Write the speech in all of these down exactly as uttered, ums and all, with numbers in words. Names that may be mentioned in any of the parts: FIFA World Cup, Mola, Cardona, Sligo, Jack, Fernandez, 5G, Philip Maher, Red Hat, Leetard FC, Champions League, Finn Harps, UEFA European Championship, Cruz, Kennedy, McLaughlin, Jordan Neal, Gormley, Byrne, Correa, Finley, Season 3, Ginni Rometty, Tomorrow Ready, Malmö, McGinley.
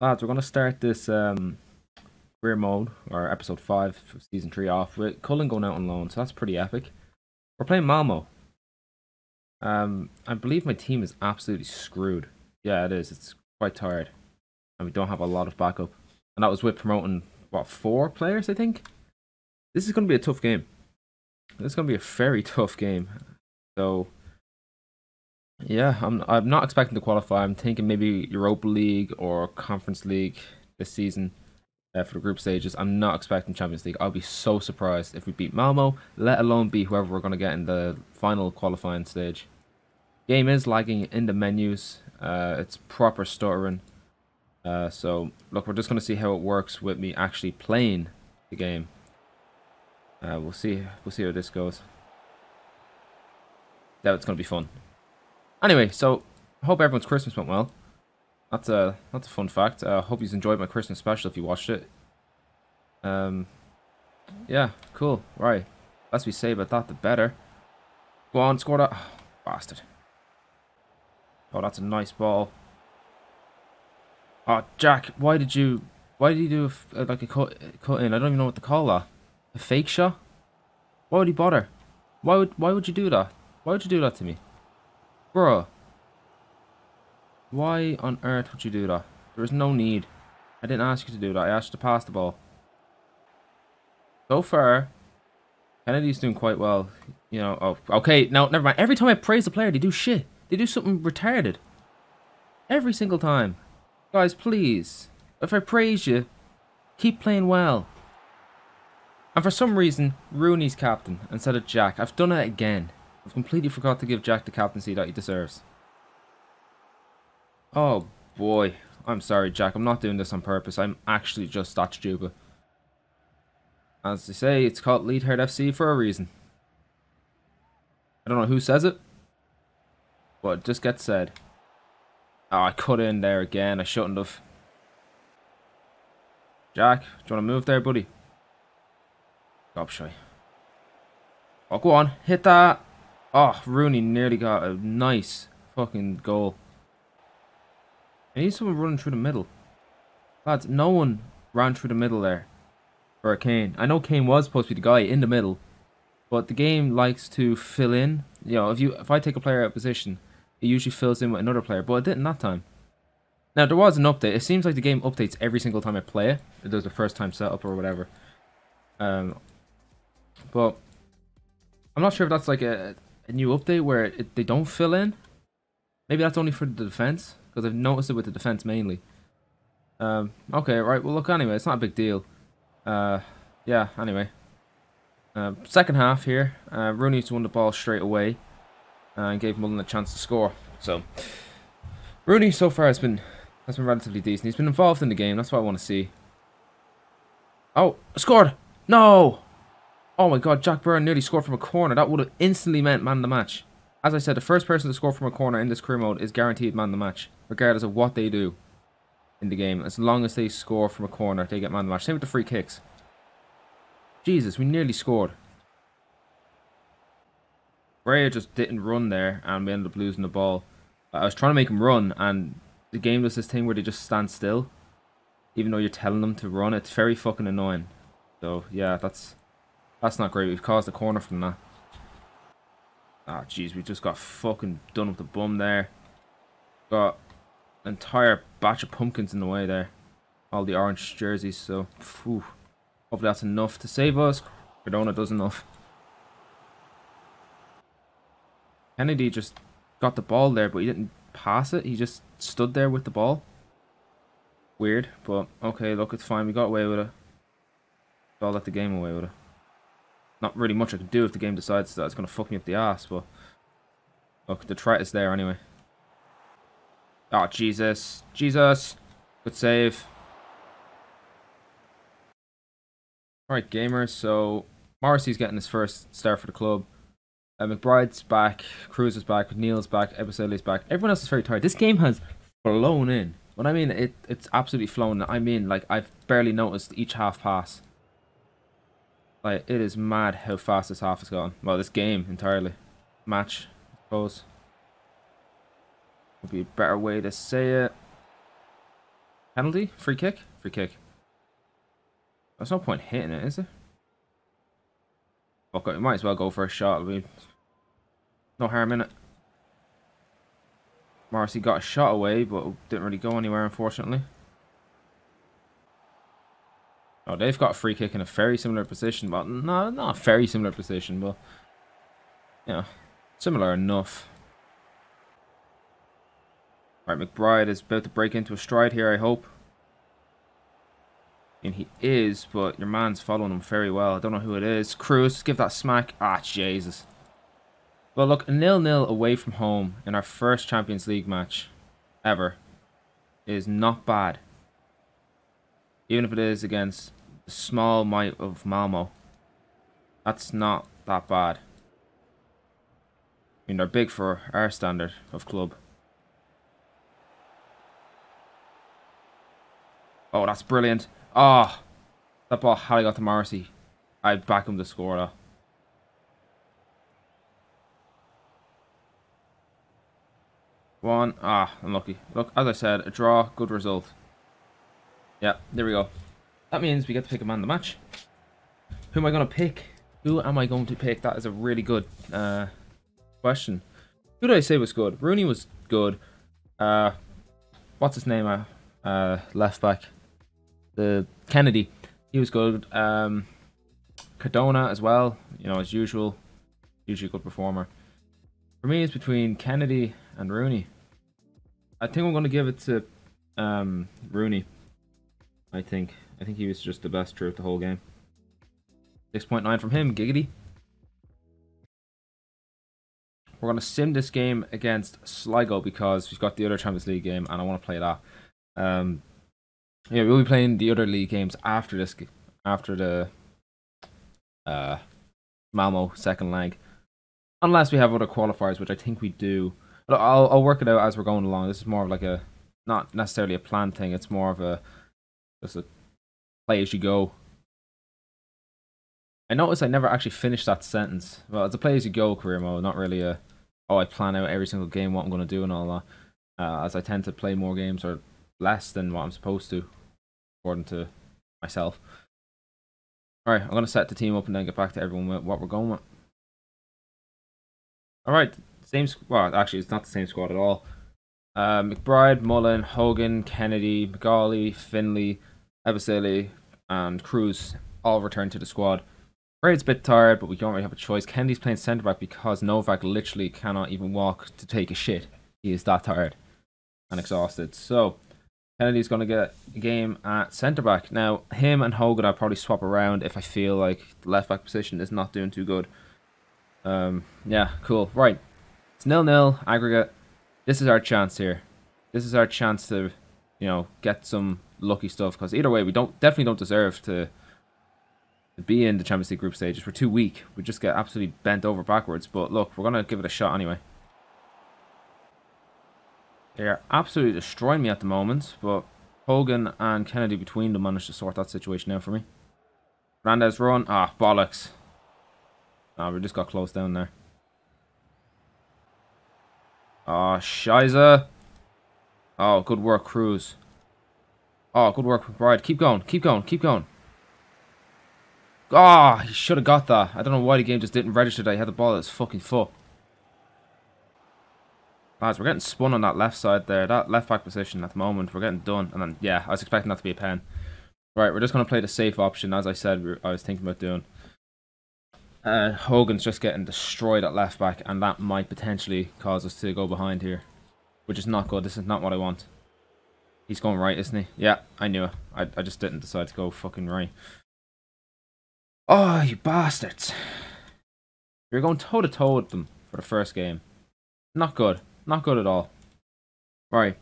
Lads, we're going to start this um, career mode, or episode five of season three off, with Cullen going out on loan, so that's pretty epic. We're playing Malmö. Um, I believe my team is absolutely screwed. Yeah, it is. It's quite tired. And we don't have a lot of backup. And that was with promoting, what, four players, I think? This is going to be a tough game. This is going to be a very tough game. So, yeah, I'm, I'm not expecting to qualify. I'm thinking maybe Europa League or Conference League this season uh, for the group stages. I'm not expecting Champions League. I'll be so surprised if we beat Malmö, let alone beat whoever we're going to get in the final qualifying stage. Game is lagging in the menus. Uh, it's proper stuttering. Uh, so, look, we're just going to see how it works with me actually playing the game. Uh, we'll see. We'll see how this goes. Doubt it's going to be fun. Anyway, so I hope everyone's Christmas went well. That's a that's a fun fact. I uh, hope you enjoyed my Christmas special if you watched it. Um, yeah, cool. Right, less we say about that, the better. Go on, score that, oh, bastard. Oh, that's a nice ball. Oh, Jack, why did you? Why did you do a, like a cut cut in? I don't even know what to call that. A fake shot? Why would he bother? Why would why would you do that? Why would you do that to me? Bro, why on earth would you do that? There is no need. I didn't ask you to do that. I asked you to pass the ball. So far, Kennedy's doing quite well. You know, oh, okay, no, never mind. Every time I praise the player, they do shit. They do something retarded. Every single time. Guys, please. If I praise you, keep playing well. And for some reason, Rooney's captain instead of Jack. I've done it again. I've completely forgot to give Jack the captaincy that he deserves. Oh boy. I'm sorry, Jack. I'm not doing this on purpose. I'm actually just that stupid. As they say, it's called Leetard F C for a reason. I don't know who says it, but it just gets said. Oh, I cut in there again. I shouldn't have. Jack, do you want to move there, buddy? Gobshy. Oh, go on. Hit that. Oh, Rooney nearly got a nice fucking goal. I need someone running through the middle. Lads, no one ran through the middle there for Kane. I know Kane was supposed to be the guy in the middle, but the game likes to fill in. You know, if you if I take a player out of position, it usually fills in with another player, but it didn't that time. Now, there was an update. It seems like the game updates every single time I play it. It does the first time setup or whatever. Um, but I'm not sure if that's like a... a new update where it, they don't fill in. Maybe that's only for the defense, because I've noticed it with the defense mainly. Um, okay, right. Well, look, anyway, it's not a big deal. Uh, yeah, anyway. Uh, second half here. Uh, Rooney's won the ball straight away and gave Mullen a chance to score. So, Rooney so far has been has been relatively decent. He's been involved in the game. That's what I want to see. Oh, scored! No! Oh my god, Jack Byrne nearly scored from a corner. That would have instantly meant man of the match. As I said, the first person to score from a corner in this career mode is guaranteed man of the match, regardless of what they do in the game. As long as they score from a corner, they get man of the match. Same with the free kicks. Jesus, we nearly scored. Correa just didn't run there, and we ended up losing the ball. I was trying to make him run, and the game does this thing where they just stand still, even though you're telling them to run. It's very fucking annoying. So, yeah, that's... that's not great. We've caused a corner from that. Ah, jeez, we just got fucking done with the bum there. Got an entire batch of pumpkins in the way there. All the orange jerseys, so... phew. Hopefully that's enough to save us. Cardona does enough. Kennedy just got the ball there, but he didn't pass it. He just stood there with the ball. Weird, but okay, look, it's fine. We got away with it. So I'll let the game away with it. Not really much I can do if the game decides that it's going to fuck me up the ass, but look, the threat is there anyway. Oh, Jesus. Jesus. Good save. Alright, gamers, so Morrissey's getting his first start for the club. Uh, McBride's back. Cruz is back. Neil's back. Episode's back. Everyone else is very tired. This game has flown in. When I mean it, it's absolutely flown. I mean, like, I've barely noticed each half pass. Like, it is mad how fast this half has gone. Well, this game entirely. Match, I suppose. Would be a better way to say it. Penalty? Free kick? Free kick. There's no point hitting it, is there? Fuck it, might as well go for a shot. I mean, no harm in it. Morrissey got a shot away, but didn't really go anywhere, unfortunately. Oh, they've got a free kick in a very similar position, but no, not a very similar position, but you know, similar enough. All right, McBride is about to break into a stride here, I hope. And he is, but your man's following him very well. I don't know who it is. Cruz, give that smack. Ah, Jesus. Well, look, a nil nil away from home in our first Champions League match ever is not bad. Even if it is against the small might of Malmö, that's not that bad. I mean, they're big for our standard of club. Oh, that's brilliant. Ah, oh, that ball had I got to Morrissey, I'd back him to score that. One. Ah, unlucky. Look, as I said, a draw, good result. Yeah, there we go. That means we get to pick a man of the match. Who am I going to pick? Who am I going to pick? That is a really good uh, question. Who did I say was good? Rooney was good. Uh, what's his name? Uh, uh, left back. The Kennedy. He was good. Um, Cardona as well. You know, as usual. Usually a good performer. For me, it's between Kennedy and Rooney. I think I'm going to give it to um, Rooney. I think. I think he was just the best throughout the whole game. six point nine from him. Giggity. We're going to sim this game against Sligo because we've got the other Champions League game and I want to play that. Um, yeah, we'll be playing the other league games after this, after the uh, Malmö second leg. Unless we have other qualifiers, which I think we do. But I'll, I'll work it out as we're going along. This is more of like a, not necessarily a planned thing. It's more of a, just a play as you go. I noticed I never actually finished that sentence. Well, it's a play as you go career mode, not really a, oh, I plan out every single game, what I'm going to do and all that. Uh, as I tend to play more games or less than what I'm supposed to, according to myself. Alright, I'm going to set the team up and then get back to everyone with what we're going with. Alright, same squad. Well, actually, it's not the same squad at all. Uh, McBride, Mullen, Hogan, Kennedy, McAuley, Finley, Ebisili, and Cruz all return to the squad. Braid's a bit tired, but we don't really have a choice. Kennedy's playing centre-back because Novak literally cannot even walk to take a shit. He is that tired and exhausted. So, Kennedy's going to get a game at centre-back. Now, him and Hogan I'll probably swap around if I feel like the left-back position is not doing too good. Um, yeah, cool. Right. It's nil nil, aggregate. This is our chance here. This is our chance to, you know, get some lucky stuff. Because either way, we don't definitely don't deserve to, to be in the Champions League group stages. We're too weak. We just get absolutely bent over backwards. But look, we're going to give it a shot anyway. They are absolutely destroying me at the moment. But Hogan and Kennedy between them managed to sort that situation out for me. Fernandez run. Ah, bollocks. Ah, oh, we just got close down there. Ah, oh, Shiza. Oh, good work, Cruz. Oh, good work, McBride. Keep going, keep going, keep going. Ah, oh, he should have got that. I don't know why the game just didn't register that he had the ball at his fucking foot. Lads, we're getting spun on that left side there. That left back position at the moment. We're getting done. And then, yeah, I was expecting that to be a pen. Right, we're just going to play the safe option, as I said I was thinking about doing. Uh, Hogan's just getting destroyed at left back, and that might potentially cause us to go behind here, which is not good. This is not what I want. He's going right, isn't he? Yeah, I knew it. I, I just didn't decide to go fucking right. Oh, you bastards. You're going toe-to-toe with them for the first game. Not good. Not good at all. Right.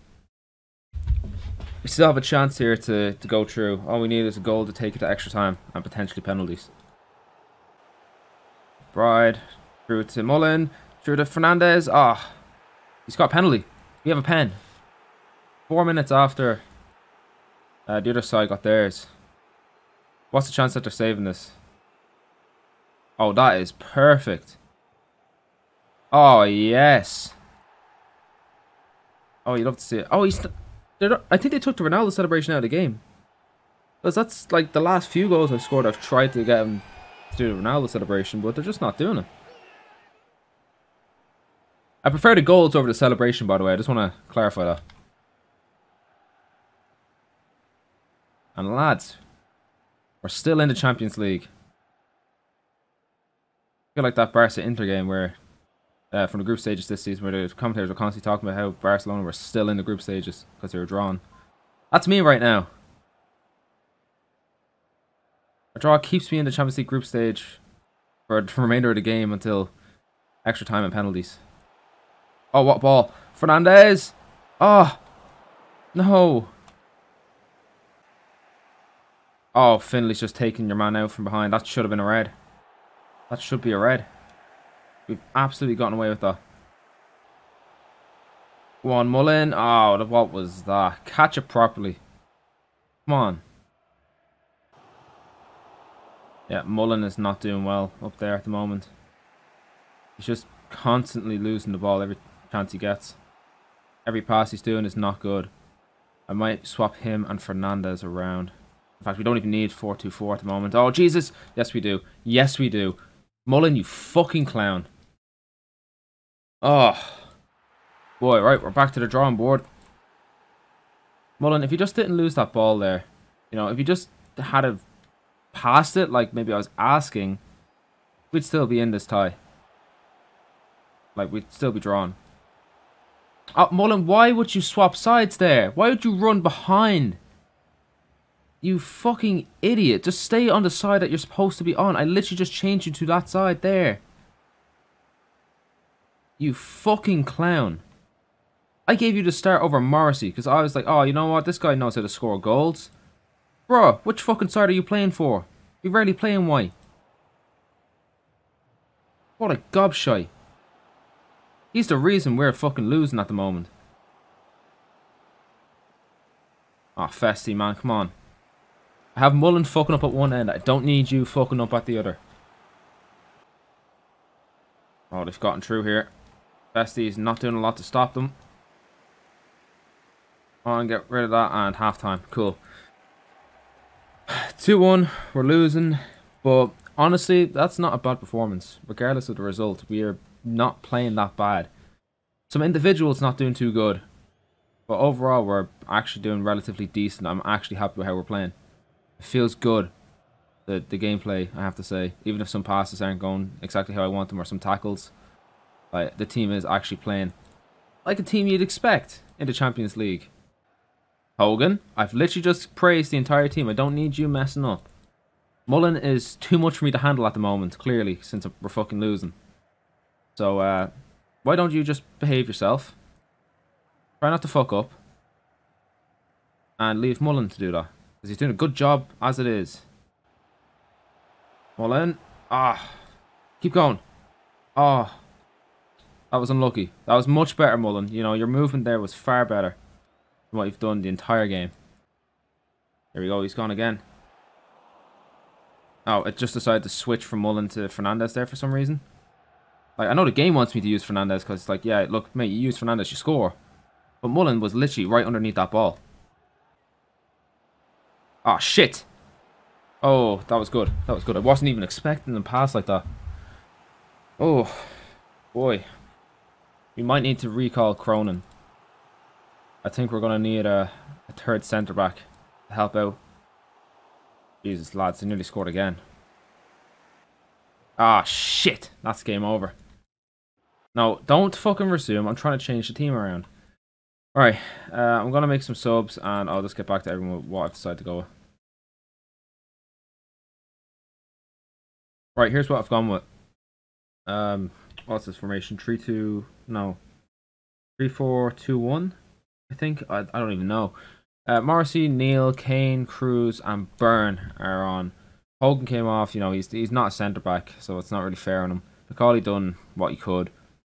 We still have a chance here to, to go through. All we need is a goal to take it to extra time and potentially penalties. Bride, through to Mullen, through to Fernandez. Ah, oh, he's got a penalty. We have a pen. Four minutes after uh, the other side got theirs. What's the chance that they're saving this? Oh, that is perfect. Oh, yes. Oh, you'd love to see it. Oh, he's... Not, I think they took the Ronaldo celebration out of the game. Because that's like the last few goals I've scored, I've tried to get them to do the Ronaldo celebration, but they're just not doing it. I prefer the goals over the celebration, by the way. I just want to clarify that. And lads, we're still in the Champions League. I feel like that Barca-Inter game where, uh, from the group stages this season, where the commentators were constantly talking about how Barcelona were still in the group stages because they were drawn. That's me right now. A draw keeps me in the Champions League group stage for the remainder of the game until extra time and penalties. Oh, what ball? Fernandez! Oh! No! Oh, Finley's just taking your man out from behind. That should have been a red. That should be a red. We've absolutely gotten away with that. Go on, Mullen. Oh, what was that? Catch it properly. Come on. Yeah, Mullen is not doing well up there at the moment. He's just constantly losing the ball every chance he gets. Every pass he's doing is not good. I might swap him and Fernandez around. In fact, we don't even need four two four at the moment. Oh, Jesus. Yes, we do. Yes, we do. Mullen, you fucking clown. Oh. Boy, right. We're back to the drawing board. Mullen, if you just didn't lose that ball there, you know, if you just had a passed it, like maybe I was asking, we'd still be in this tie. Like, we'd still be drawn. Oh, Mullen, why would you swap sides there? Why would you run behind? You fucking idiot. Just stay on the side that you're supposed to be on. I literally just changed you to that side there. You fucking clown. I gave you the start over Morrissey because I was like, oh, you know what? This guy knows how to score goals. Bro, which fucking side are you playing for? You rarely play in white. What a gobshite. He's the reason we're fucking losing at the moment. Ah, oh, Festy, man, come on. I have Mullen fucking up at one end. I don't need you fucking up at the other. Oh, they've gotten through here. Festy's not doing a lot to stop them. Oh, and get rid of that and half time. Cool. two one, we're losing. But honestly, that's not a bad performance. Regardless of the result, we are not playing that bad. Some individuals not doing too good, but overall we're actually doing relatively decent. I'm actually happy with how we're playing. It feels good, the the gameplay, I have to say. Even if some passes aren't going exactly how I want them, or some tackles, like the team is actually playing like a team you'd expect in the Champions League. Hogan, I've literally just praised the entire team. I don't need you messing up. Mullen is too much for me to handle at the moment, clearly, since we're fucking losing. So, uh, why don't you just behave yourself? Try not to fuck up. And leave Mullen to do that. Because he's doing a good job as it is. Mullen. Ah. Keep going. Ah. That was unlucky. That was much better, Mullen. You know, your movement there was far better than what you've done the entire game. There we go. He's gone again. Oh, it just decided to switch from Mullen to Fernandez there for some reason. Like, I know the game wants me to use Fernandez because it's like, yeah, look, mate, you use Fernandez, you score. But Mullen was literally right underneath that ball. Ah, shit. Oh, that was good. That was good. I wasn't even expecting a pass like that. Oh, boy. We might need to recall Cronin. I think we're going to need a, a third centre-back to help out. Jesus, lads, they nearly scored again. Ah, shit. That's game over. No, don't fucking resume. I'm trying to change the team around. Alright, uh, I'm going to make some subs and I'll just get back to everyone with what I've decided to go with. Right, here's what I've gone with. Um, what's this formation? three two... No. three four two one, I think? I, I don't even know. Uh, Morrissey, Neil, Kane, Cruz and Byrne are on. Hogan came off, you know, he's he's not a centre-back, so it's not really fair on him. McAuley done what he could.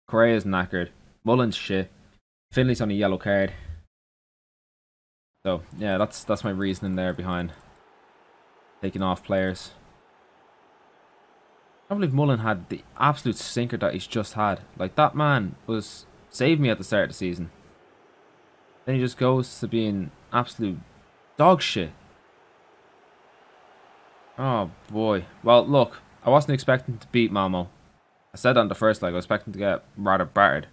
Correa's knackered. Mullen's shit. Finley's on a yellow card. So, yeah, that's that's my reasoning there behind taking off players. I believe Mullen had the absolute sinker that he's just had. Like, that man was saved me at the start of the season. Then he just goes to being absolute dog shit. Oh boy. Well, look, I wasn't expecting to beat Malmö. I said on the first leg, I was expecting to get rather battered.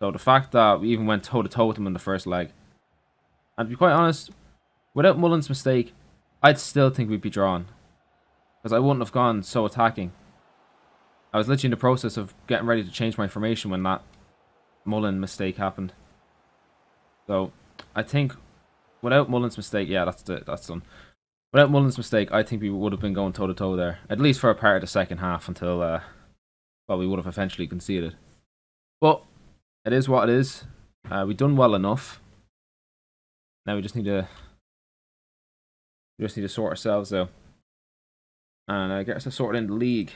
So the fact that we even went toe-to-toe with him in the first leg, and to be quite honest, without Mullen's mistake, I'd still think we'd be drawn. Because I wouldn't have gone so attacking. I was literally in the process of getting ready to change my formation when that Mullen mistake happened. So, I think without Mullen's mistake, yeah, that's the, that's done. Without Mullen's mistake, I think we would have been going toe-to-toe there. At least for a part of the second half until, uh, well, we would have eventually conceded. But it is what it is. Uh, we've done well enough. Now we just need to we just need to sort ourselves out. And I guess I sorted in the league.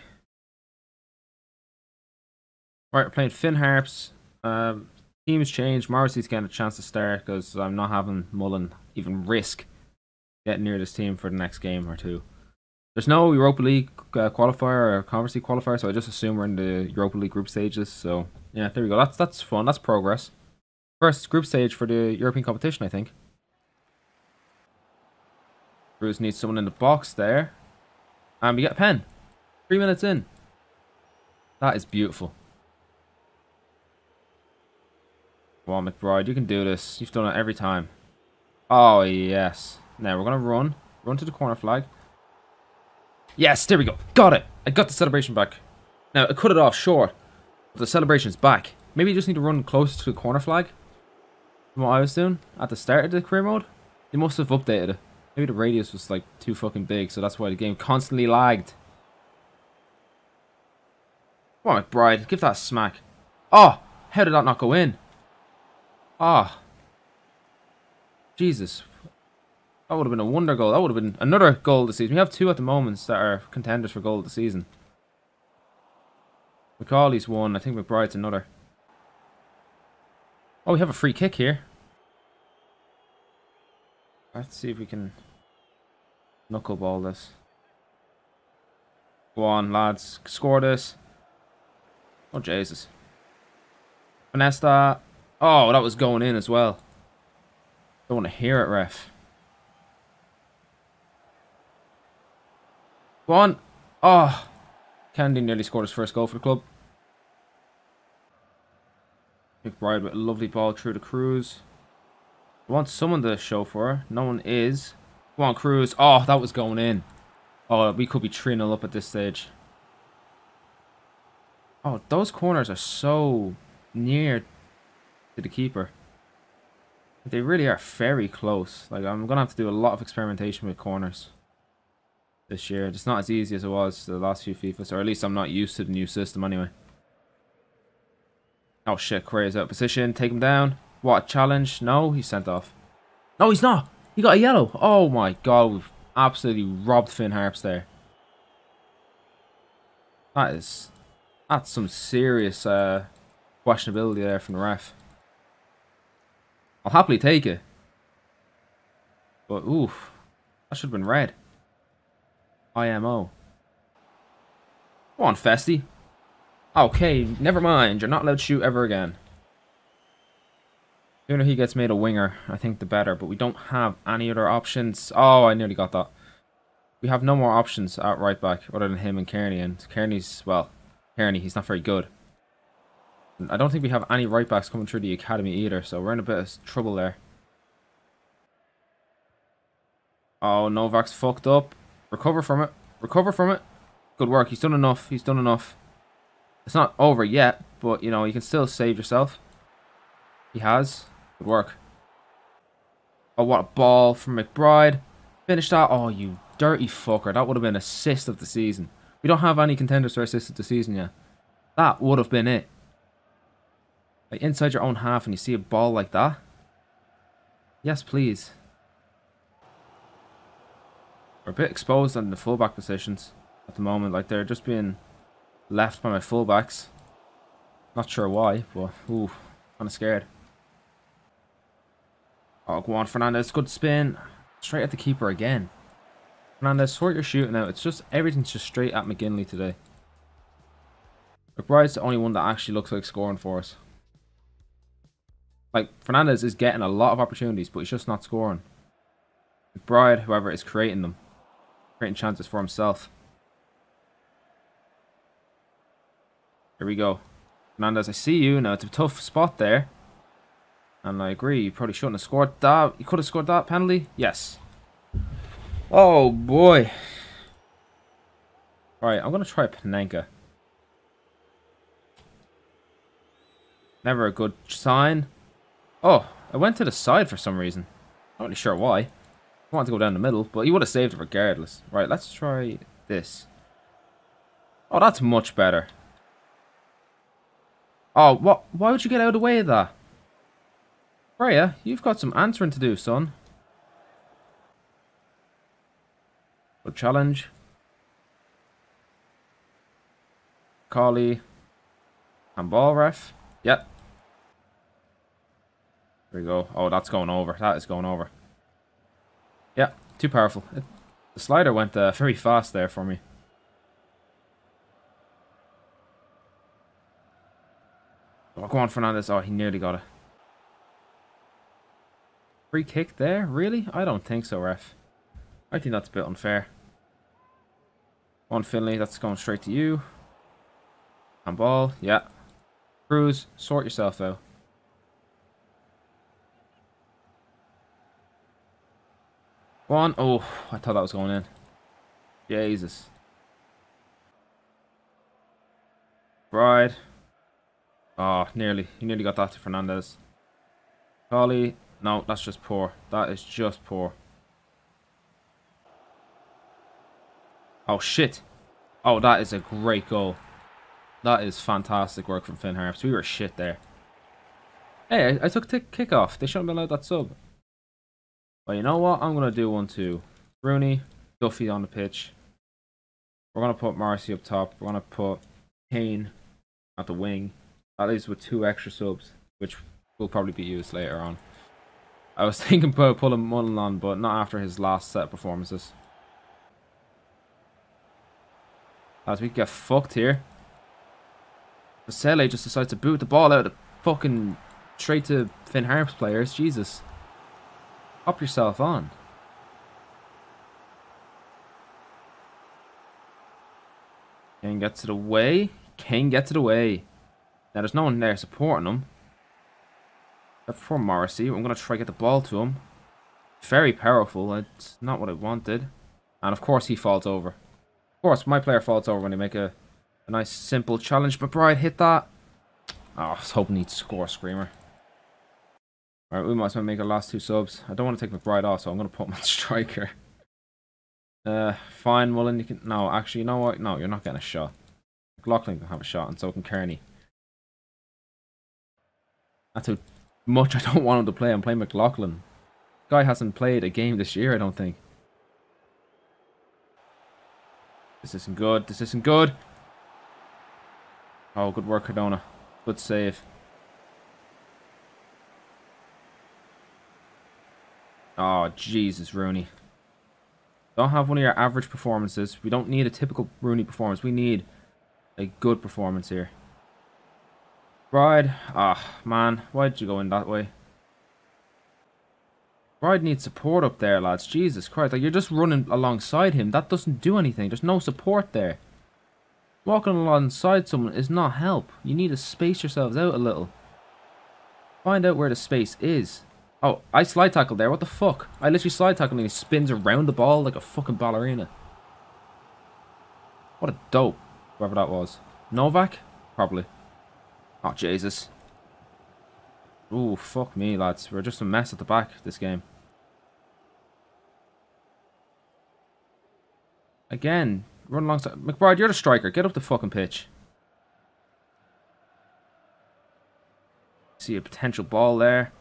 Right, we're playing Finn Harps. Um, team's changed. Morrissey's getting a chance to start because I'm not having Mullen even risk getting near this team for the next game or two. There's no Europa League uh, qualifier or Conference League qualifier, so I just assume we're in the Europa League group stages. So yeah, there we go. That's that's fun. That's progress. First group stage for the European competition, I think. Cruz needs someone in the box there. And we get a pen. Three minutes in. That is beautiful. Come on, McBride. You can do this. You've done it every time. Oh, yes. Now we're going to run. Run to the corner flag. Yes, there we go. Got it. I got the celebration back. Now, I cut it off short. But the celebration's back. Maybe you just need to run closer to the corner flag. From what I was doing at the start of the career mode. They must have updated it. Maybe the radius was like too fucking big, so that's why the game constantly lagged. Come on, McBride, give that a smack. Oh, how did that not go in? Ah, oh. Jesus, that would have been a wonder goal. That would have been another goal this season. We have two at the moment that are contenders for goal this season. McAuley's one. I think McBride's another. Oh, we have a free kick here. Let's see if we can knuckleball this. Go on, lads. Score this. Oh, Jesus. Finesse that. Oh, that was going in as well. Don't want to hear it, ref. Go on. Oh. Kennedy nearly scored his first goal for the club. McBride with a lovely ball through to Cruz. I want someone to show for her. No one is. Come on, Cruz. Oh, that was going in. Oh, we could be three nil up at this stage. Oh, those corners are so near to the keeper. They really are very close. Like, I'm going to have to do a lot of experimentation with corners this year. It's not as easy as it was the last few FIFAs, or at least I'm not used to the new system anyway. Oh, shit. Correa's out of position. Take him down. What, a challenge? No, he's sent off. No, he's not. He got a yellow. Oh my god, we've absolutely robbed Finn Harps there. That is, that's some serious uh, questionability there from the ref. I'll happily take it. But oof, that should have been red. I M O. Come on, Festy. Okay, never mind. You're not allowed to shoot ever again. The sooner he gets made a winger, I think the better. But we don't have any other options. Oh, I nearly got that. We have no more options at right back other than him and Kearney. And Kearney's, well, Kearney, he's not very good. And I don't think we have any right backs coming through the academy either. So we're in a bit of trouble there. Oh, Novak's fucked up. Recover from it. Recover from it. Good work. He's done enough. He's done enough. It's not over yet. But, you know, you can still save yourself. He has. Good work. Oh, what a ball from McBride. Finish that. Oh, you dirty fucker. That would have been assist of the season. We don't have any contenders for assist of the season yet. That would have been it. Like, inside your own half and you see a ball like that. Yes, please. We're a bit exposed on the fullback positions at the moment. Like, they're just being left by my fullbacks. Not sure why, but ooh, kind of scared. Oh, go on, Fernandez. Good spin. Straight at the keeper again. Fernandez, sort your shooting out. It's just, everything's just straight at McGinley today. McBride's the only one that actually looks like scoring for us. Like, Fernandez is getting a lot of opportunities, but he's just not scoring. McBride, however, is creating them. Creating chances for himself. Here we go. Fernandez, I see you now. It's a tough spot there. And I agree, you probably shouldn't have scored that. You could have scored that penalty. Yes. Oh, boy. Alright, I'm going to try Panenka. Never a good sign. Oh, I went to the side for some reason. Not really sure why. I wanted to go down the middle, but he would have saved it regardless. Right, let's try this. Oh, that's much better. Oh, what? Why would you get out of the way of that? Correa, you've got some answering to do, son. Good challenge. McAuley. Handball ref. Yep. There we go. Oh, that's going over. That is going over. Yeah, too powerful. It, the slider went uh, very fast there for me. Oh, go on, Fernandez. Oh, he nearly got it. Free kick there? Really? I don't think so, ref. I think that's a bit unfair. Go on, Finley. That's going straight to you. Handball. Yeah. Cruz, sort yourself out. Go on. Oh, I thought that was going in. Jesus. Bride. Oh, nearly. You nearly got that to Fernandez. Collie. No, that's just poor. That is just poor. Oh, shit. Oh, that is a great goal. That is fantastic work from Finn Harps. We were shit there. Hey, I, I took the kick off. They shouldn't have allowed that sub. But you know what? I'm going to do one too. Rooney, Duffy on the pitch. We're going to put Morrissey up top. We're going to put Kane at the wing. That leaves with two extra subs, which will probably be used later on. I was thinking about pulling Mullen on, but not after his last set of performances. As we get fucked here. Vasele just decides to boot the ball out of the fucking straight to Finn Harps players. Jesus. Pop yourself on. Kane gets it away. Kane gets it away. Now there's no one there supporting him. Except for Morrissey. I'm going to try to get the ball to him. Very powerful. It's not what I wanted. And of course he falls over. Of course my player falls over when they make a... A nice simple challenge. McBride hit that. Oh, I was hoping he'd score a screamer. Alright, we might as well make our last two subs. I don't want to take McBride off, so I'm going to put him on striker. Uh, fine, Mullen. You can... No, actually, you know what? No, you're not getting a shot. McLaughlin can have a shot, and so can Kearney. That's how much I don't want him to play. I'm playing McLaughlin. The guy hasn't played a game this year, I don't think. This isn't good. This isn't good. Oh, good work, Cardona. Good save. Oh, Jesus, Rooney. Don't have one of your average performances. We don't need a typical Rooney performance. We need a good performance here. Bride. Ah, oh, man. Why did you go in that way? Bride needs support up there, lads. Jesus Christ. Like, you're just running alongside him. That doesn't do anything. There's no support there. Walking alongside someone is not help. You need to space yourselves out a little. Find out where the space is. Oh, I slide tackled there. What the fuck? I literally slide tackled and he spins around the ball like a fucking ballerina. What a dope. Whoever that was. Novak? Probably. Oh, Jesus. Ooh, fuck me, lads. We're just a mess at the back this game. Again. Run alongside. McBride, you're the striker. Get up the fucking pitch. See a potential ball there.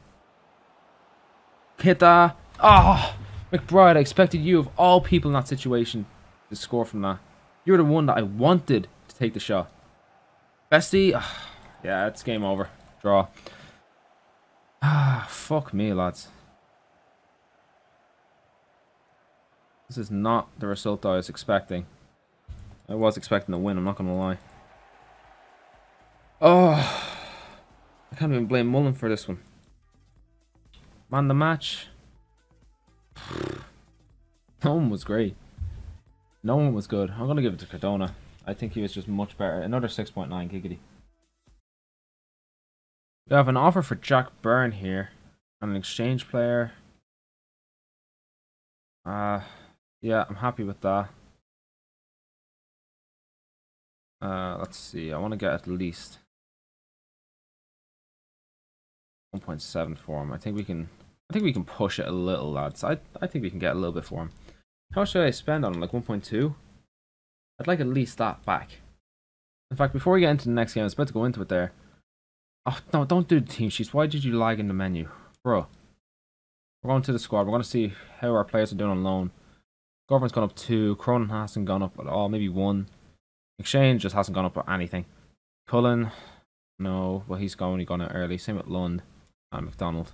Hit that. Ah, oh, McBride, I expected you, of all people in that situation, to score from that. You're the one that I wanted to take the shot. Festy. Oh, yeah, it's game over. Draw. Ah, fuck me, lads. This is not the result I was expecting. I was expecting a win, I'm not going to lie. Oh, I can't even blame Mullen for this one. Man the match. No one was great. No one was good. I'm going to give it to Cardona. I think he was just much better. Another six point nine giggity. We have an offer for Jack Byrne here. And an exchange player. Uh, yeah, I'm happy with that. Uh, let's see. I want to get at least one point seven for him. I think we can. I think we can push it a little, lads. I I think we can get a little bit for him. How much should I spend on him? Like one point two. I'd like at least that back. In fact, before we get into the next game, I was about to go into it there. Oh no! Don't do the team sheets. Why did you lag in the menu, bro? We're going to the squad. We're going to see how our players are doing on loan. Government's gone up two. Cronin hasn't gone up at all. Maybe one. Exchange just hasn't gone up or anything. Cullen, no. Well, he's gone. He gone out early. Same with Lund and McDonald.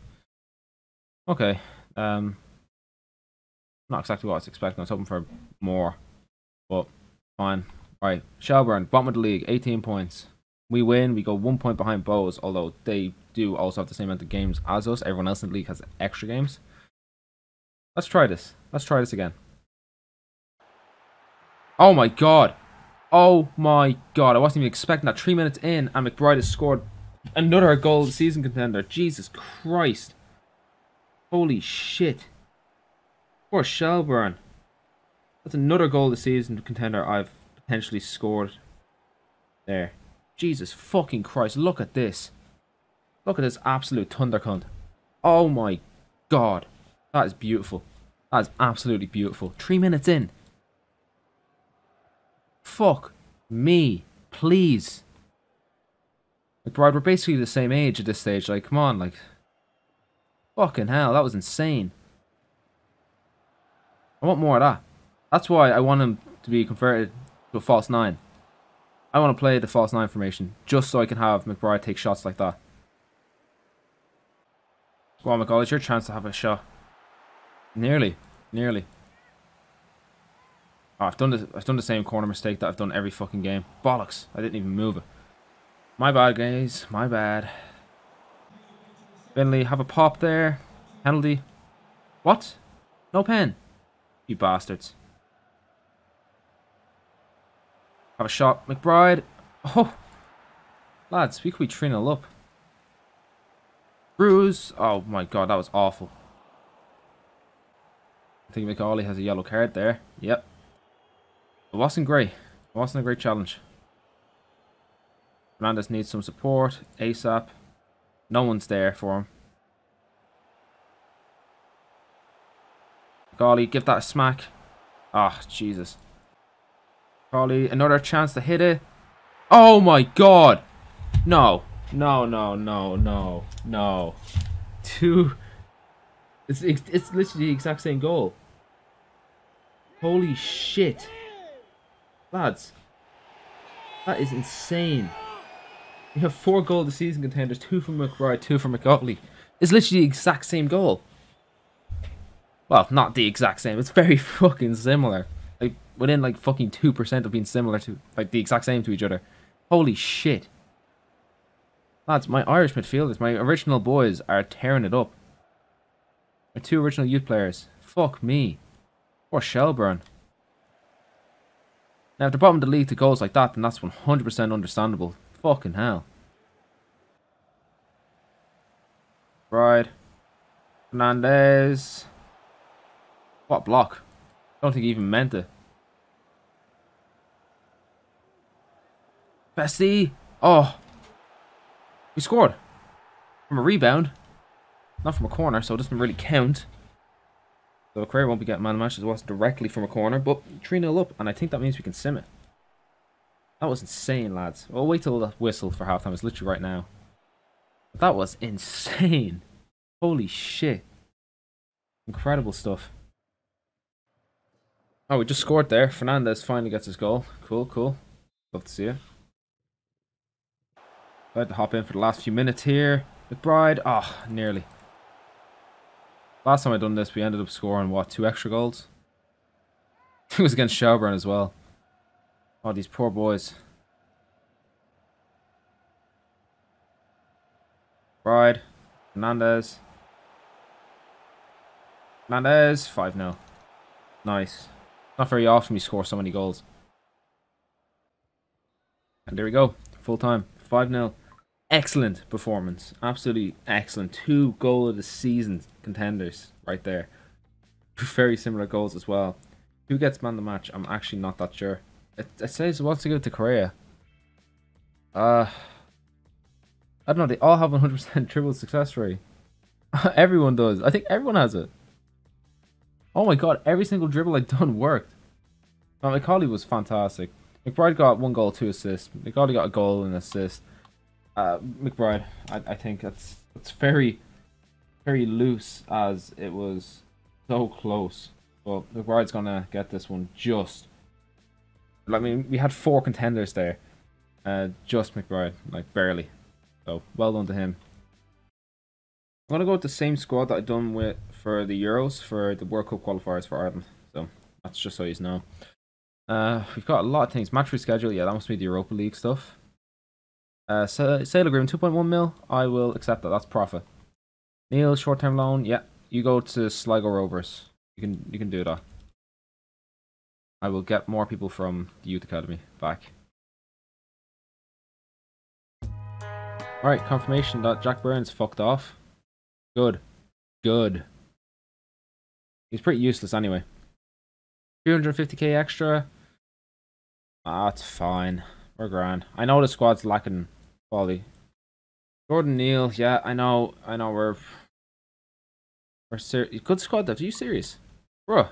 Okay. Um, not exactly what I was expecting. I was hoping for more, but fine. All right. Shelburne, bottom of the league, eighteen points. We win. We go one point behind Bowes, although they do also have the same amount of games as us. Everyone else in the league has extra games. Let's try this. Let's try this again. Oh my god. Oh my god, I wasn't even expecting that. Three minutes in, and McBride has scored another goal of the season contender. Jesus Christ. Holy shit. Poor Shelburne. That's another goal of the season contender I've potentially scored there. Jesus fucking Christ, look at this. Look at this absolute thunder cunt. Oh my god. That is beautiful. That is absolutely beautiful. Three minutes in. Fuck me, please. McBride, we're basically the same age at this stage. Like, come on, like. Fucking hell, that was insane. I want more of that. That's why I want him to be converted to a false nine. I want to play the false nine formation, just so I can have McBride take shots like that. Go on, McAuley, it's your chance to have a shot. Nearly, nearly. Oh, I've done this, I've done the same corner mistake that I've done every fucking game. Bollocks! I didn't even move it. My bad, guys. My bad. Finley, have a pop there. Penalty. What? No pen. You bastards. Have a shot, McBride. Oh, lads, we could be three nil up. Cruz. Oh my god, that was awful. I think McAuley has a yellow card there. Yep. It wasn't great. It wasn't a great challenge. Fernandez needs some support. ASAP. No one's there for him. McAuley, give that a smack. Ah, oh, Jesus. McAuley, another chance to hit it. Oh my god! No. No, no, no, no, no. Two. It's, it's literally the exact same goal. Holy shit. Lads, that is insane. We have four goal of the season contenders, two from McBride, two from McAuley. It's literally the exact same goal. Well, not the exact same. It's very fucking similar. Like within like fucking two percent of being similar to like the exact same to each other. Holy shit, lads! My Irish midfielders, my original boys, are tearing it up. My two original youth players. Fuck me. Poor Shelburne. Now, if the bottom of the league to goals like that, then that's one hundred percent understandable. Fucking hell. Right. Fernandez. What block? I don't think he even meant it. Festy. Oh. We scored. From a rebound. Not from a corner, so it doesn't really count. So Correa won't be getting man of the match as well, directly from a corner, but three nil up, and I think that means we can sim it. That was insane, lads. Well, wait till that whistle for halftime. It's literally right now. But that was insane. Holy shit. Incredible stuff. Oh, we just scored there. Fernandez finally gets his goal. Cool, cool. Love to see it. I had to hop in for the last few minutes here. McBride. Ah, oh, nearly. Last time I done this, we ended up scoring, what, two extra goals? It was against Shelburne as well. Oh, these poor boys. Bride. Fernandez. Fernandez, five nil. Nice. Not very often we score so many goals. And there we go. Full time. five nil. Excellent performance. Absolutely excellent. Two goal of the season contenders right there. Very similar goals as well. Who gets man of the match? I'm actually not that sure. It, it says what's to give to Correa. Uh, I don't know. They all have one hundred percent dribble success rate. Everyone does. I think everyone has it. Oh my god, every single dribble I've done worked. Now, McAuley was fantastic. McBride got one goal, two assists. McAuley got a goal and an assist. Uh, McBride, I, I think that's that's very, very loose as it was so close. But McBride's gonna get this one just. I mean, we had four contenders there. Uh, just McBride, like barely. So well done to him. I'm gonna go with the same squad that I've done with for the Euros, for the World Cup qualifiers for Ireland. So that's just so you know. Uh, we've got a lot of things. Match reschedule, yeah, that must be the Europa League stuff. Uh, so, sale agreement, two point one mil. I will accept that. That's profit. Neil, short-term loan. Yeah, you go to Sligo Rovers. You can you can do that. I will get more people from the Youth Academy back. All right, confirmation that Jack Byrne's fucked off. Good, good. He's pretty useless anyway. two hundred fifty K extra. That's fine. We're grand. I know the squad's lacking quality. Jordan Neal, yeah, I know, I know we're we're serious. Good squad depth. Are you serious, bro?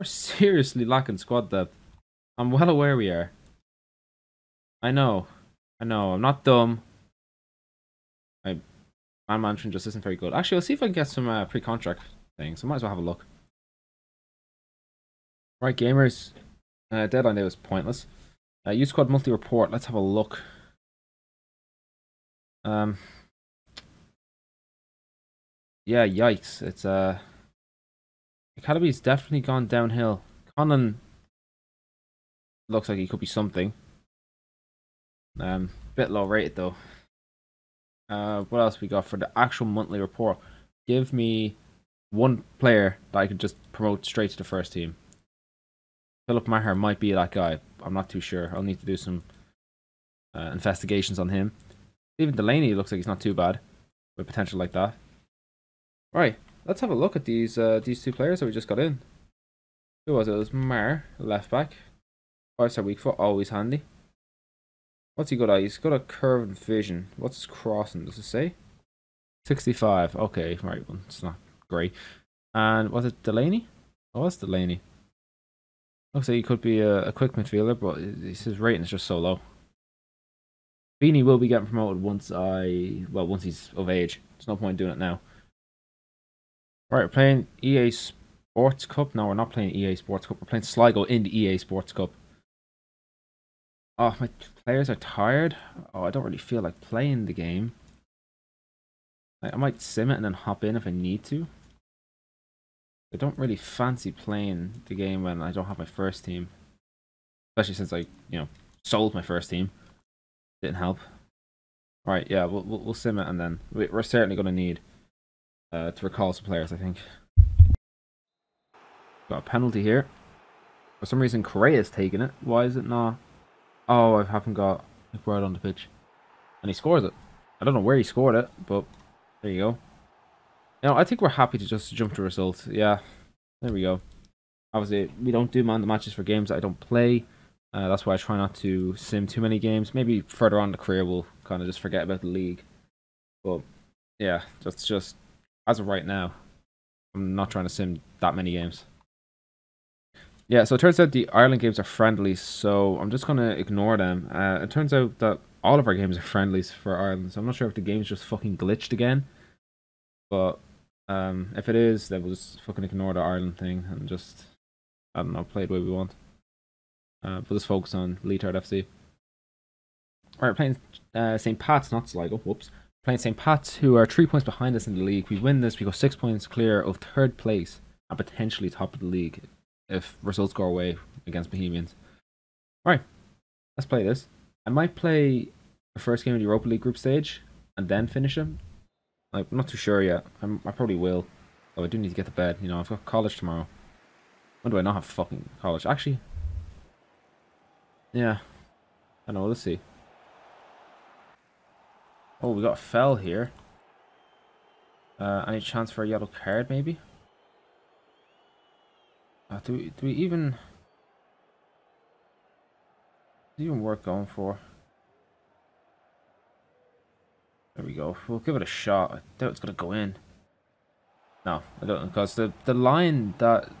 We're seriously lacking squad depth. I'm well aware we are. I know, I know. I'm not dumb. I, my management just isn't very good. Actually, I'll see if I can get some uh, pre-contract things. I might as well have a look. Right, gamers. Uh, deadline day was pointless. Uh, Youth Squad monthly report. Let's have a look. Um. Yeah, yikes! It's uh. Academy's definitely gone downhill. Cullen looks like he could be something. Um, bit low rated though. Uh, what else we got for the actual monthly report? Give me one player that I could just promote straight to the first team. Philip Maher might be that guy. I'm not too sure. I'll need to do some uh, investigations on him. Even Delaney looks like he's not too bad with potential like that. Right, let's have a look at these uh, these two players that we just got in. Who was it? It was Maher, left back. Five-star weak foot, always handy. What's he got at? He's got a curve and vision. What's his crossing? Does it say? sixty-five. Okay, right. Well, it's not great. And was it Delaney? Oh, it's Delaney. Looks like he could be a, a quick midfielder, but his rating is just so low. Feeney will be getting promoted once I... Well, once he's of age. There's no point in doing it now. Right, we're playing E A Sports Cup. No, we're not playing E A Sports Cup. We're playing Sligo in the E A Sports Cup. Oh, my players are tired. Oh, I don't really feel like playing the game. I might sim it and then hop in if I need to. I don't really fancy playing the game when I don't have my first team. Especially since I, you know, sold my first team. Didn't help. Alright, yeah, we'll, we'll, we'll sim it and then we're certainly going to need uh, to recall some players, I think. Got a penalty here. For some reason, Correa's taking it. Why is it not? Oh, I haven't got McBride on the pitch. And he scores it. I don't know where he scored it, but there you go. Now, I think we're happy to just jump to results. Yeah, there we go. Obviously, we don't do man the matches for games that I don't play. Uh, that's why I try not to sim too many games. Maybe further on in the career, we'll kind of just forget about the league. But, yeah, that's just, as of right now, I'm not trying to sim that many games. Yeah, so it turns out the Ireland games are friendlies, so I'm just going to ignore them. Uh, it turns out that all of our games are friendlies for Ireland, so I'm not sure if the game's just fucking glitched again. But... Um, if it is, then we'll just fucking ignore the Ireland thing and just, I don't know, play the way we want. Uh, we'll just focus on Leetard F C. Alright, playing uh, Saint Pat's, not Sligo, whoops. Playing Saint Pat's, who are three points behind us in the league. We win this, we go six points clear of third place and potentially top of the league if results go our way against Bohemians. Alright, let's play this. I might play the first game of the Europa League group stage and then finish him. I'm not too sure yet. I'm, I probably will. Oh, I do need to get to bed. You know, I've got college tomorrow. When do I not have fucking college? Actually, yeah. I know, let's see. Oh, we got a fell here. Uh, any chance for a yellow card, maybe? Uh, do, we, do we even... Is it even worth going for? There we go. We'll give it a shot. I doubt it's going to go in. No, I don't, because the, the line that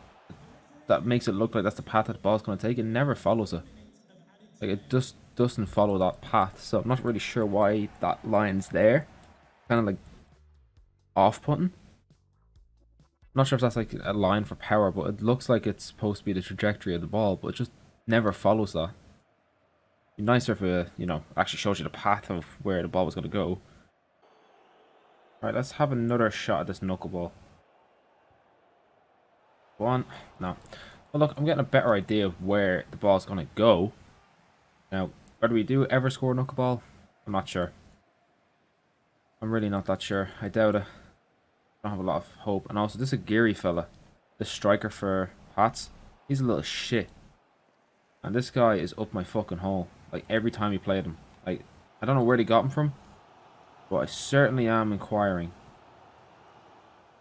that makes it look like that's the path that the ball's going to take, it never follows it. Like, it just doesn't follow that path, so I'm not really sure why that line's there. Kind of like off-putting. I'm not sure if that's like a line for power, but it looks like it's supposed to be the trajectory of the ball, but it just never follows that. It'd be nicer if it, you know, actually shows you the path of where the ball was going to go. Alright, let's have another shot at this knuckleball. Go on. No. Well, look, I'm getting a better idea of where the ball's going to go. Now, whether we do ever score a knuckleball, I'm not sure. I'm really not that sure. I doubt it. I don't have a lot of hope. And also, this Aguirre fella, the striker for Pats, he's a little shit. And this guy is up my fucking hole. Like, every time he played him. Like, I don't know where they got him from, but I certainly am inquiring.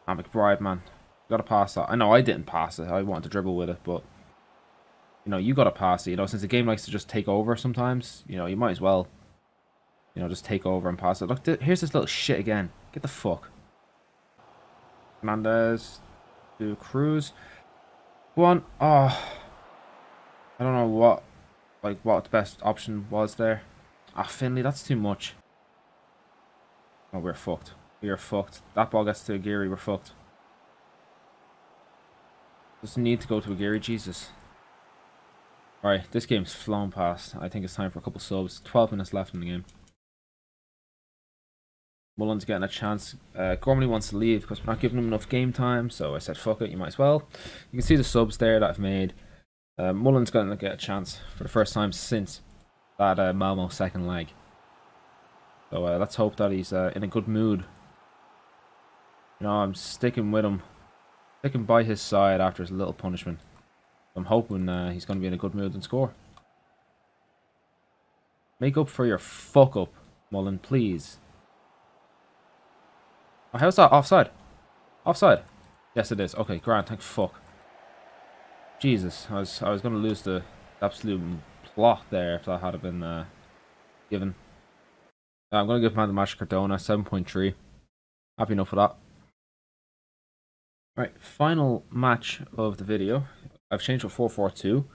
Ah, McBride, man. Gotta pass that. I know I didn't pass it. I wanted to dribble with it, but... You know, you gotta pass it, you know, since the game likes to just take over sometimes, you know, you might as well, you know, just take over and pass it. Look, th here's this little shit again. Get the fuck. Fernandez to Cruz. Go on. Oh. I don't know what, like, what the best option was there. Ah, Finley, that's too much. Oh, we're fucked. We are fucked. That ball gets to Aguirre, we're fucked. Doesn't need to go to Aguirre, Jesus. Alright, this game's flown past. I think it's time for a couple subs. twelve minutes left in the game. Mullen's getting a chance. Uh, Gormley wants to leave because we're not giving him enough game time, so I said fuck it, you might as well. You can see the subs there that I've made. Uh, Mullen's going to get a chance for the first time since that uh, Malmö second leg. So uh, let's hope that he's uh, in a good mood. You know, I'm sticking with him. Sticking by his side after his little punishment. I'm hoping uh, he's going to be in a good mood and score. Make up for your fuck up, Mullen, please. Oh, how's that? Offside. Offside. Yes, it is. Okay, grand. Thank fuck. Jesus, I was I was going to lose the absolute plot there if that had been uh, given. Uh, I'm going to give man the match Cardona seven point three. Happy enough with that. All right, final match of the video. I've changed to four four two.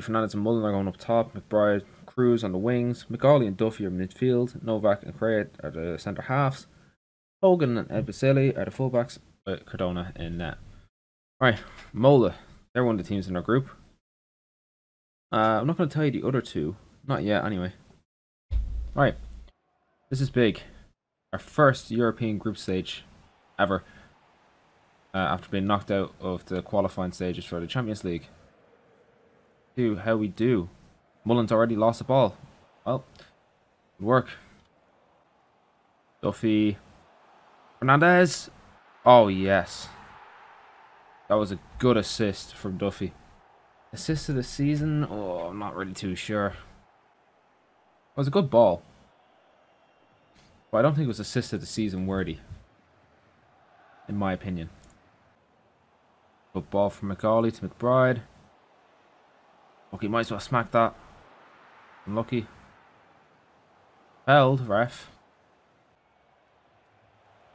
Fernandez and Mullen are going up top. McBride, Cruz on the wings. McAuley and Duffy are midfield. Novak and Correa are the centre halves. Hogan and Ebiseli are the fullbacks. With Cardona in net. Alright, Mola. They're one of the teams in our group. Uh, I'm not going to tell you the other two. Not yet, anyway. Alright. This is big. Our first European group stage ever. Uh, after being knocked out of the qualifying stages for the Champions League. Do how we do. Mullen's already lost the ball. Well, good work. Duffy. Fernandez. Oh, yes. That was a good assist from Duffy. Assist of the season? Oh, I'm not really too sure. It was a good ball. But I don't think it was assist of the season worthy. In my opinion. Good ball from McAuley to McBride. Okay, might as well smack that. Unlucky. Held, ref.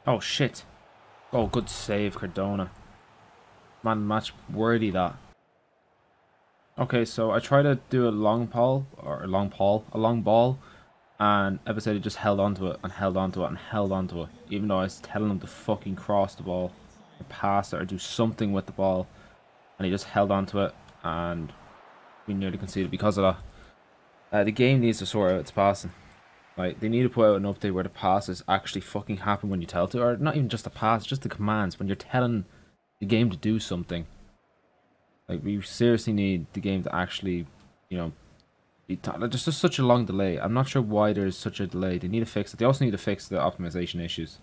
Oh, shit. Oh, good save, Cardona. Man, match worthy that. Okay, so I tried to do a long ball, or a long ball, a long ball, and Ebiseli just held onto it, and held onto it, and held onto it, even though I was telling him to fucking cross the ball. Pass it or do something with the ball, and he just held on to it, and we nearly conceded because of that. Uh, the game needs to sort out its passing. Like, they need to put out an update where the passes actually fucking happen when you tell to, or not even just the pass, just the commands when you're telling the game to do something. Like, we seriously need the game to actually, you know, be there's just such a long delay. I'm not sure why there's such a delay. They need to fix it. They also need to fix the optimization issues.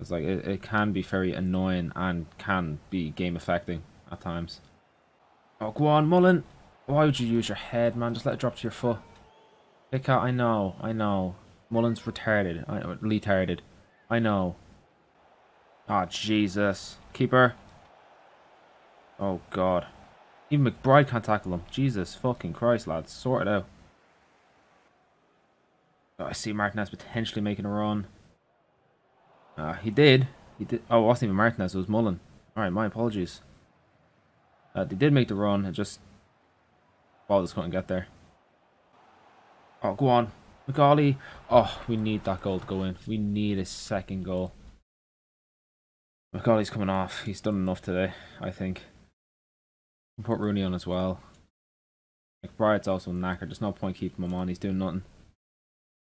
It's like it, it can be very annoying and can be game affecting at times. Oh, go on, Mullen. Why would you use your head, man? Just let it drop to your foot. Pick out. I know, I know. Mullen's retarded. I know, Leetarded. I know. Ah, oh, Jesus. Keeper. Oh, God. Even McBride can't tackle him. Jesus fucking Christ, lads. Sort it out. Oh, I see Martinez potentially making a run. Uh, he did. He did. Oh, it wasn't even Martinez. It was Mullen. Alright, my apologies. Uh, they did make the run. It just... ball just couldn't get there. Oh, go on. McAuley. Oh, we need that goal to go in. We need a second goal. McAuley's coming off. He's done enough today, I think. Put Rooney on as well. McBride's also knackered. There's no point keeping him on. He's doing nothing.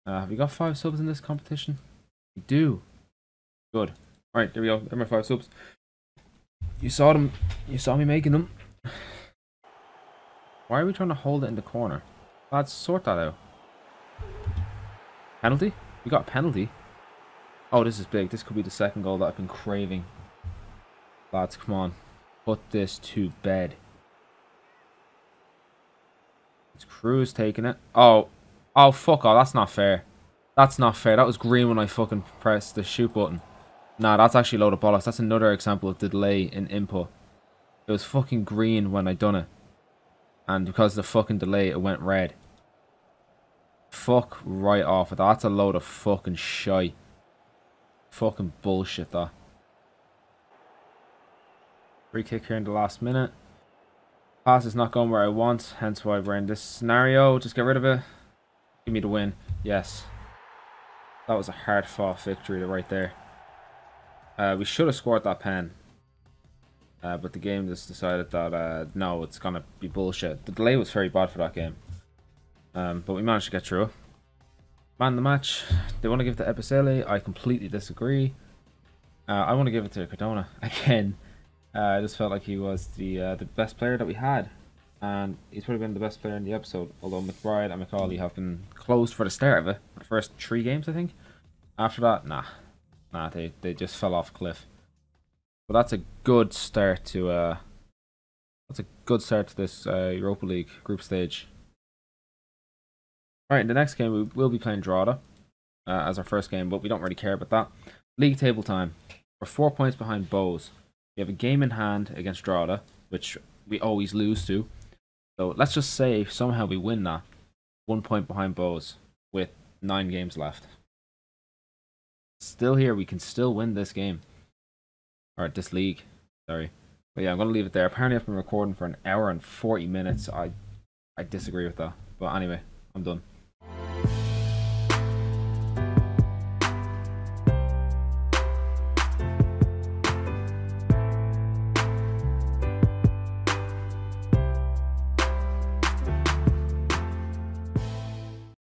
Uh, have we got five subs in this competition? We do. Good. Alright, there we go. There are my five subs. You saw them. You saw me making them. Why are we trying to hold it in the corner? Lads, sort that out. Penalty? We got a penalty. Oh, this is big. This could be the second goal that I've been craving. Lads, come on. Put this to bed. It's Cruz taking it. Oh. Oh, fuck off. That's not fair. That's not fair. That was green when I fucking pressed the shoot button. Nah, that's actually a load of bollocks. That's another example of the delay in input. It was fucking green when I done it. And because of the fucking delay, it went red. Fuck right off with that. That's a load of fucking shite. Fucking bullshit, that. Free kick here in the last minute. Pass is not going where I want. Hence why we're in this scenario. Just get rid of it. Give me the win. Yes. That was a hard-fought victory right there. Uh, we should have scored that pen. Uh, but the game just decided that, uh, no, it's going to be bullshit. The delay was very bad for that game. Um, but we managed to get through. Man the match. They want to give it to Episele. I completely disagree. Uh, I want to give it to Cardona. Again, uh, I just felt like he was the, uh, the best player that we had. And he's probably been the best player in the episode, although McBride and McAuley have been closed for the start of it. The first three games, I think. After that, nah. Nah, they, they just fell off a cliff. But that's a good start to uh that's a good start to this uh, Europa League group stage. Alright, in the next game we will be playing Drogheda uh, as our first game, but we don't really care about that. League table time. We're four points behind Bowes. We have a game in hand against Drogheda, which we always lose to. So let's just say somehow we win that. One point behind Bowes with nine games left. Still here. We can still win this game. Or this league. Sorry. But yeah, I'm going to leave it there. Apparently I've been recording for an hour and forty minutes. I, I disagree with that. But anyway, I'm done.